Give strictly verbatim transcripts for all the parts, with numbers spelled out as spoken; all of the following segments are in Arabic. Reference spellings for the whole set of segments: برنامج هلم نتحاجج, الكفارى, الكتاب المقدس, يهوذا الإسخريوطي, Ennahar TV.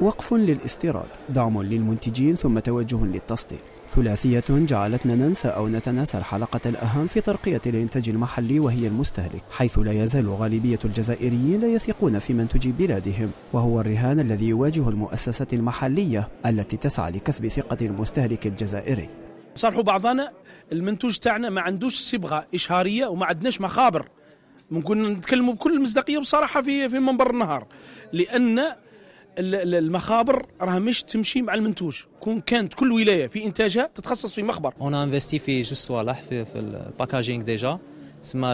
وقف للاستيراد، دعم للمنتجين ثم توجه للتصدير. ثلاثية جعلتنا ننسى أو نتناسى الحلقة الأهم في ترقية الإنتاج المحلي وهي المستهلك، حيث لا يزال غالبية الجزائريين لا يثقون في منتج بلادهم، وهو الرهان الذي يواجه المؤسسات المحلية التي تسعى لكسب ثقة المستهلك الجزائري. صرحوا بعضنا المنتوج تاعنا ما عندوش صبغة إشهارية وما عندناش مخابر. ممكن نتكلموا بكل مصداقية وبصراحة في في منبر النهار، لأن المخابر راها مش تمشي مع المنتوج. كون كانت كل ولايه في انتاجها تتخصص في مخبر. انا انفيستي في جوج صوالح في, في الباكاجينغ ديجا، سما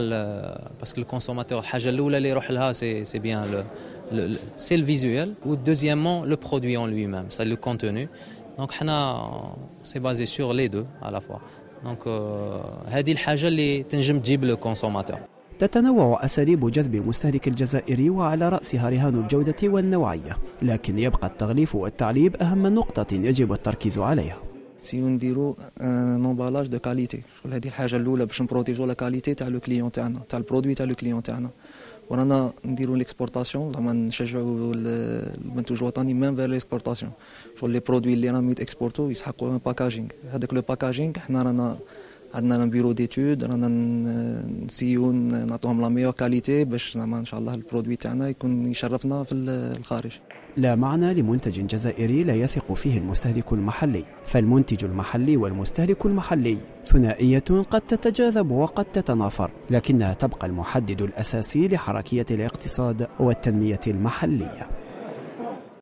باسكو الكونسوماتور الحاجه الاولى اللي يروح لها سي سي بيان سي الفيزوال، والدوزيامون لو برودوي اون لوي ميم سي لو كونتوني. دونك حنا سي بازي سور لي دو على فوا. دونك هذه الحاجه اللي تنجم تجيب لو كونسوماتور. تتنوع أساليب جذب المستهلك الجزائري وعلى رأسها رهان الجودة والنوعية، لكن يبقى التغليف والتعليب أهم نقطة يجب التركيز عليها. سيو نديرو امبالاج دو كاليتي، شغل هذه الحاجة الأولى باش نبروتيجو لا كاليتي تاع لو كليون تاعنا، تاع البرودوي تاع لو كليون تاعنا، ورانا نديرو ليكسبورتاسيون، زعما نشجعو المنتوج الوطني ميم فيغ ليكسبورتاسيون، شغل لي برودوي اللي راهم يتكسبورتو يسحقو باكاجينغ، هذاك لو باكاجينغ حنا رانا عندنا بيرو ديتود، رانا نسيو نعطوهم لا ميور كاليتي باش زعما ان شاء الله البرودوي تاعنا يكون يشرفنا في الخارج. لا معنى لمنتج جزائري لا يثق فيه المستهلك المحلي، فالمنتج المحلي والمستهلك المحلي ثنائية قد تتجاذب وقد تتنافر، لكنها تبقى المحدد الأساسي لحركية الاقتصاد والتنمية المحلية.